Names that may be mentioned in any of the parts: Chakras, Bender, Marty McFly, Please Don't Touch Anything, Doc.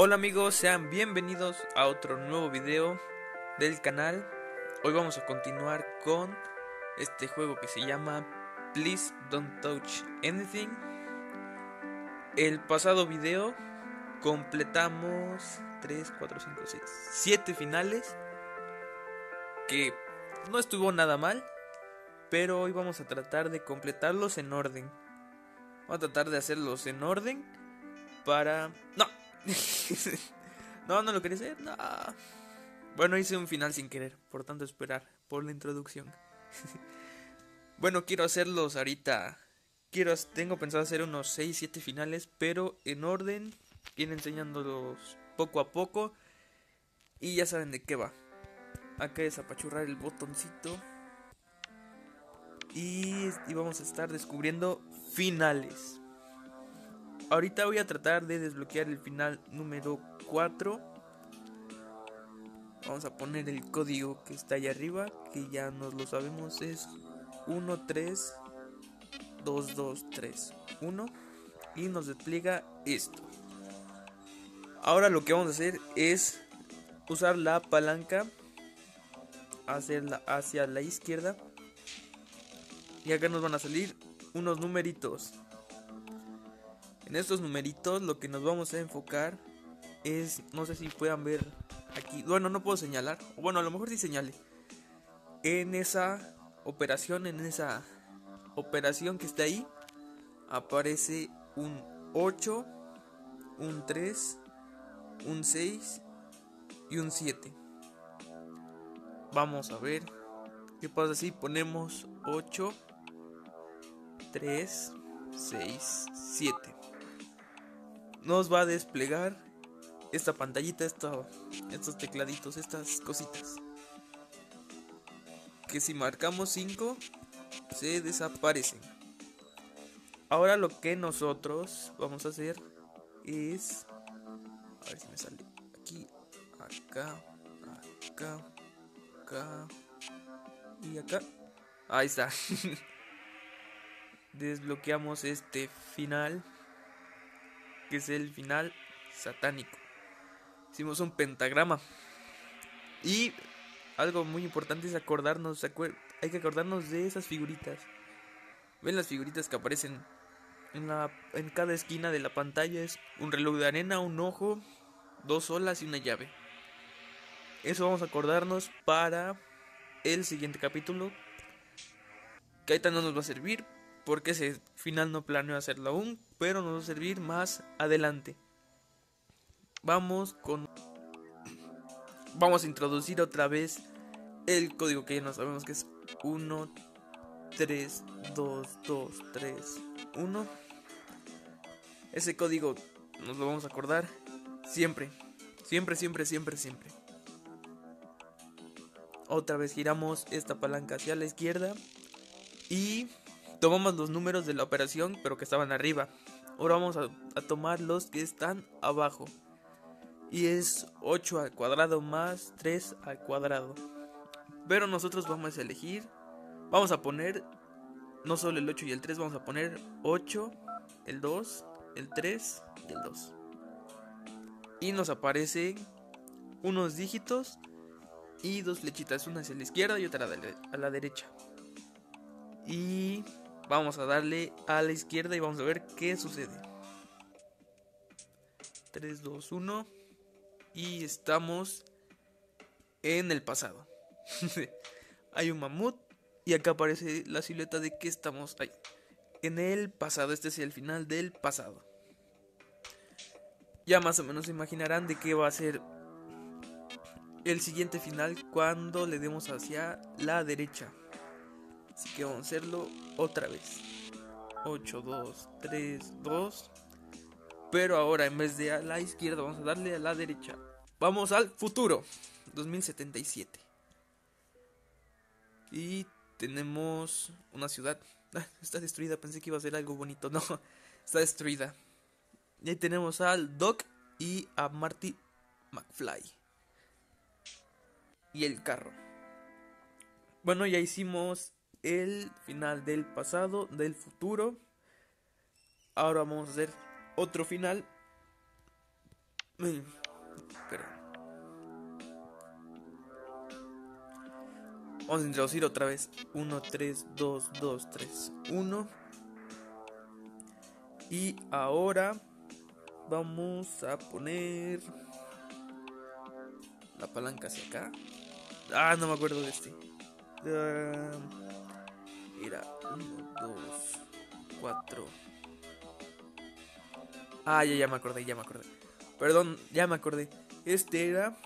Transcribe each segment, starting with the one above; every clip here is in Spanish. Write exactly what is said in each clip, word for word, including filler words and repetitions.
Hola amigos, sean bienvenidos a otro nuevo video del canal. Hoy vamos a continuar con este juego que se llama Please Don't Touch Anything. El pasado video completamos tres, cuatro, cinco, seis, siete finales, que no estuvo nada mal, pero hoy vamos a tratar de completarlos en orden. Vamos a tratar de hacerlos en orden para... ¡No! No, no lo quería hacer, no. Bueno, hice un final sin querer, por tanto esperar por la introducción. Bueno, quiero hacerlos ahorita. Quiero, tengo pensado hacer unos seis, siete finales, pero en orden, ir enseñándolos poco a poco. Y ya saben de qué va. Acá es apachurrar el botoncito y, y vamos a estar descubriendo finales. Ahorita voy a tratar de desbloquear el final número cuatro. Vamos a poner el código que está allá arriba, que ya nos lo sabemos, es uno tres dos dos tres uno. Y nos despliega esto. Ahora lo que vamos a hacer es usar la palanca, hacerla hacia la izquierda, y acá nos van a salir unos numeritos. En estos numeritos lo que nos vamos a enfocar es, no sé si puedan ver aquí, bueno, no puedo señalar, o bueno, a lo mejor sí señale, en esa operación, en esa operación que está ahí, aparece un ocho, un tres, un seis y un siete. Vamos a ver qué pasa si ponemos ocho, tres, seis, siete. Nos va a desplegar esta pantallita, esto, estos tecladitos, estas cositas. Que si marcamos cinco, se desaparecen. Ahora lo que nosotros vamos a hacer es... A ver si me sale aquí, acá, acá, acá y acá. Ahí está. Desbloqueamos este final, que es el final satánico. Hicimos un pentagrama. Y algo muy importante es acordarnos, acuer... hay que acordarnos de esas figuritas. ¿Ven las figuritas que aparecen en, la... en cada esquina de la pantalla? Es un reloj de arena, un ojo, dos olas y una llave. Eso vamos a acordarnos para el siguiente capítulo, que ahorita no nos va a servir porque ese final no planeo hacerlo aún, pero nos va a servir más adelante. Vamos con... Vamos a introducir otra vez el código que ya no sabemos, que es uno tres dos dos tres uno. Ese código nos lo vamos a acordar siempre. Siempre, siempre, siempre, siempre. Otra vez giramos esta palanca hacia la izquierda y tomamos los números de la operación, pero que estaban arriba. Ahora vamos a, a tomar los que están abajo. Y es ocho al cuadrado más tres al cuadrado. Pero nosotros vamos a elegir, vamos a poner no solo el ocho y el tres, vamos a poner ocho, el dos, el tres y el dos. Y nos aparecen unos dígitos y dos flechitas, una hacia la izquierda y otra a la, a la derecha. Y vamos a darle a la izquierda y vamos a ver qué sucede. tres, dos, uno. Y estamos en el pasado. Hay un mamut y acá aparece la silueta de que estamos ahí, en el pasado. Este es el final del pasado. Ya más o menos se imaginarán de qué va a ser el siguiente final cuando le demos hacia la derecha. Así que vamos a hacerlo otra vez. ocho, dos, tres, dos. Pero ahora en vez de a la izquierda vamos a darle a la derecha. Vamos al futuro. dos mil setenta y siete. Y tenemos una ciudad. Ah, está destruida. Pensé que iba a ser algo bonito. No, está destruida. Y ahí tenemos al Doc y a Marty McFly. Y el carro. Bueno, ya hicimos el final del pasado, del futuro. Ahora vamos a hacer otro final, Espera. Vamos a introducir otra vez. uno, tres, dos, dos, tres, uno. Y ahora vamos a poner la palanca hacia acá. Ah, no me acuerdo de este. Uh, era uno, dos, cuatro. Ah, ya, ya me acordé, ya me acordé. Perdón, ya me acordé. Este era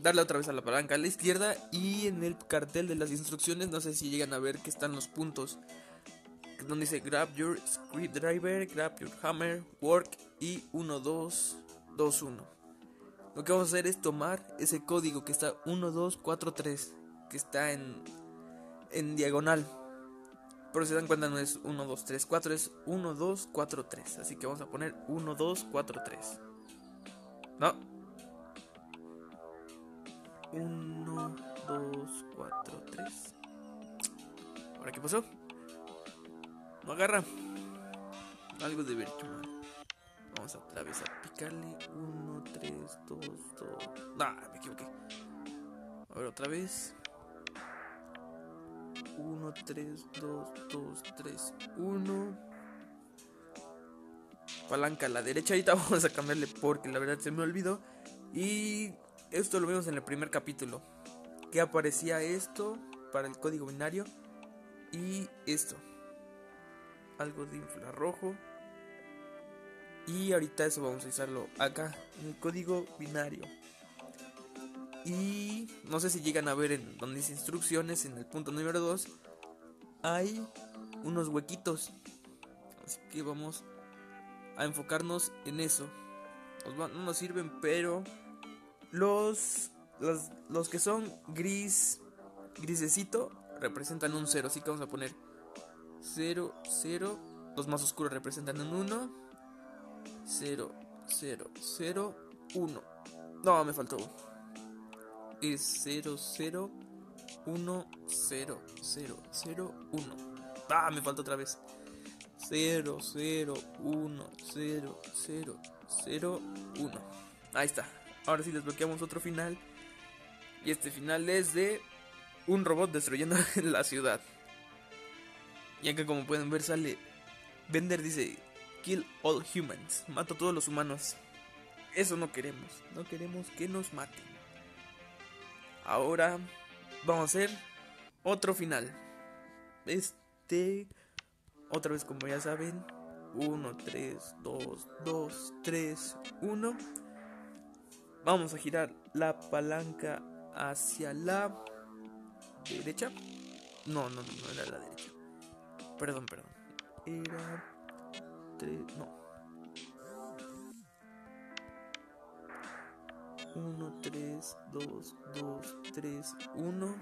darle otra vez a la palanca a la izquierda. Y en el cartel de las instrucciones, no sé si llegan a ver que están los puntos, donde dice grab your screwdriver, grab your hammer, work y uno, dos, dos, uno. Lo que vamos a hacer es tomar ese código que está uno, dos, cuatro, tres, que está en, en diagonal. Pero si se dan cuenta no es uno, dos, tres, cuatro, es uno, dos, cuatro, tres. Así que vamos a poner uno, dos, cuatro, tres. No, uno, dos, cuatro, tres. ¿Ahora qué pasó? No agarra. Algo de virtud. Vamos otra vez a picarle. Uno, tres, dos, dos. Ah, me equivoqué. A ver otra vez. Uno, tres, dos, dos, tres, uno. Palanca a la derecha. Ahorita vamos a cambiarle porque la verdad se me olvidó. Y esto lo vimos en el primer capítulo, que aparecía esto para el código binario. Y esto, algo de infrarrojo. Y ahorita eso vamos a usarlo acá, en el código binario. Y no sé si llegan a ver en donde dice instrucciones, en el punto número dos, hay unos huequitos. Así que vamos a enfocarnos en eso. No nos sirven, pero Los, los, los que son gris, grisecito, representan un cero. Así que vamos a poner cero, cero. Los más oscuros representan un uno, cero, cero, cero, uno. No, me faltó uno. Es cero, cero, uno, cero, cero, cero, uno. Ah, me faltó otra vez. Cero, cero, uno, cero, cero, cero, uno. Ahí está. Ahora sí desbloqueamos otro final. Y este final es de un robot destruyendo la ciudad. Y acá, como pueden ver, sale Bender, dice kill all humans, mata a todos los humanos. Eso no queremos. No queremos que nos maten. Ahora vamos a hacer otro final. Este, otra vez como ya saben, uno, tres, dos, dos, tres, uno. Vamos a girar la palanca hacia la derecha. No, no, no era la derecha. Perdón, perdón. Era tres, no. uno, tres, dos, dos, tres, uno.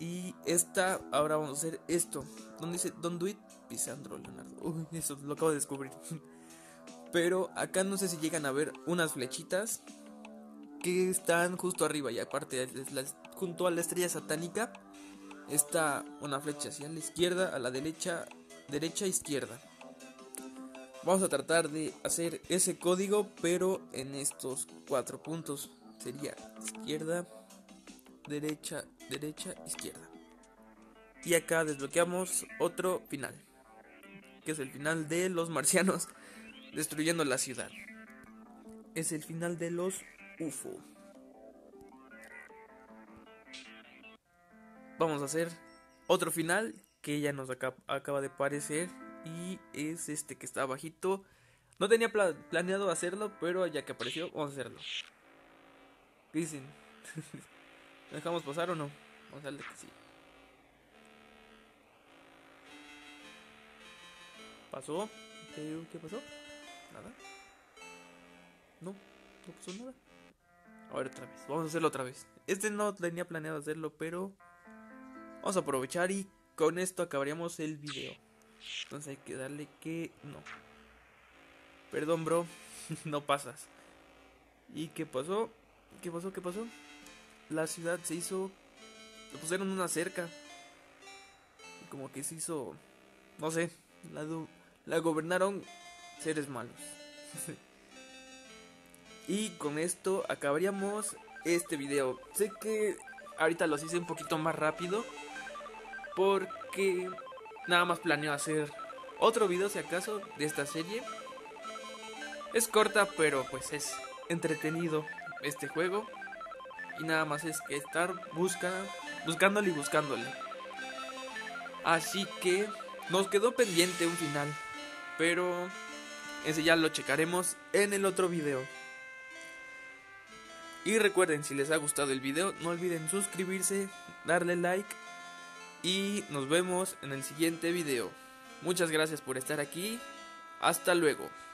Y esta, ahora vamos a hacer esto. ¿Dónde dice Don't Do It? Pisandro Leonardo. Uy, eso lo acabo de descubrir. Pero acá no sé si llegan a ver unas flechitas que están justo arriba. Y aparte, junto a la estrella satánica, está una flecha hacia la izquierda, a la derecha, derecha, izquierda. Vamos a tratar de hacer ese código, pero en estos cuatro puntos. Sería izquierda, derecha, derecha, izquierda. Y acá desbloqueamos otro final, que es el final de los marcianos destruyendo la ciudad. Es el final de los U F O. Vamos a hacer otro final que ya nos acaba, acaba de aparecer. Y es este que está abajito. No tenía pla planeado hacerlo, pero ya que apareció, vamos a hacerlo. ¿Qué dicen? ¿Lo dejamos pasar o no? Vamos a darle que sí. ¿Pasó? ¿Qué pasó? Nada. No, no pasó nada. A ver otra vez, vamos a hacerlo otra vez. Este no tenía planeado hacerlo, pero vamos a aprovechar y con esto acabaríamos el video. Entonces hay que darle que no. Perdón, bro. No pasas. ¿Y qué pasó? ¿Qué pasó? ¿Qué pasó? La ciudad se hizo, le pusieron una cerca y como que se hizo, no sé, la, la gobernaron seres malos. Y con esto acabaríamos este video. Sé que ahorita los hice un poquito más rápido porque nada más planeo hacer otro video si acaso de esta serie. Es corta, pero pues es entretenido este juego. Y nada más es que estar busca, buscándole y buscándole. Así que nos quedó pendiente un final, pero ese ya lo checaremos en el otro video. Y recuerden, si les ha gustado el video, no olviden suscribirse, darle like y nos vemos en el siguiente video. Muchas gracias por estar aquí. Hasta luego.